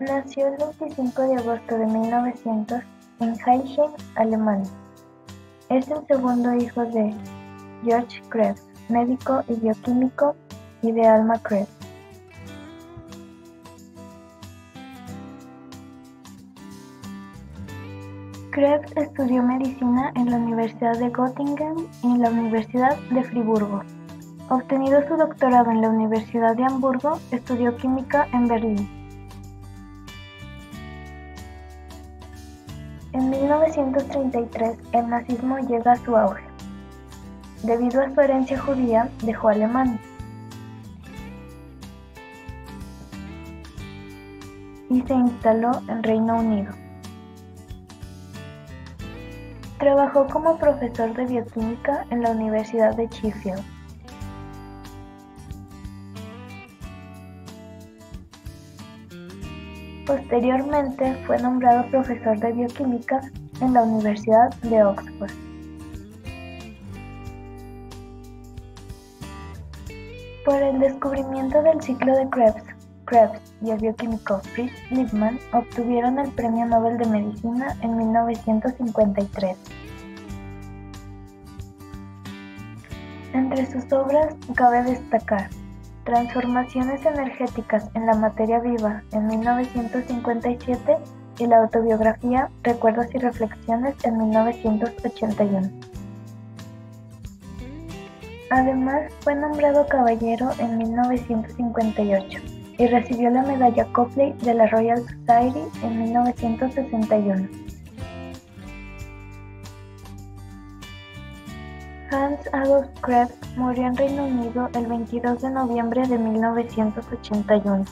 Nació el 25 de agosto de 1900 en Hechingen, Alemania. Es el segundo hijo de George Krebs, médico y bioquímico, y de Alma Krebs. Krebs estudió medicina en la Universidad de Göttingen y en la Universidad de Friburgo. Obtenido su doctorado en la Universidad de Hamburgo, estudió química en Berlín. En 1933, el nazismo llega a su auge, debido a su herencia judía, dejó Alemania y se instaló en Reino Unido. Trabajó como profesor de bioquímica en la Universidad de Sheffield. Posteriormente fue nombrado profesor de bioquímica en la Universidad de Oxford. Por el descubrimiento del ciclo de Krebs, Krebs y el bioquímico Fritz Lipmann obtuvieron el Premio Nobel de Medicina en 1953. Entre sus obras cabe destacar Transformaciones energéticas en la materia viva en 1957 y la autobiografía Recuerdos y reflexiones en 1981. Además, fue nombrado caballero en 1958 y recibió la medalla Copley de la Royal Society en 1961. Hans Adolf Krebs murió en Reino Unido el 22 de noviembre de 1981.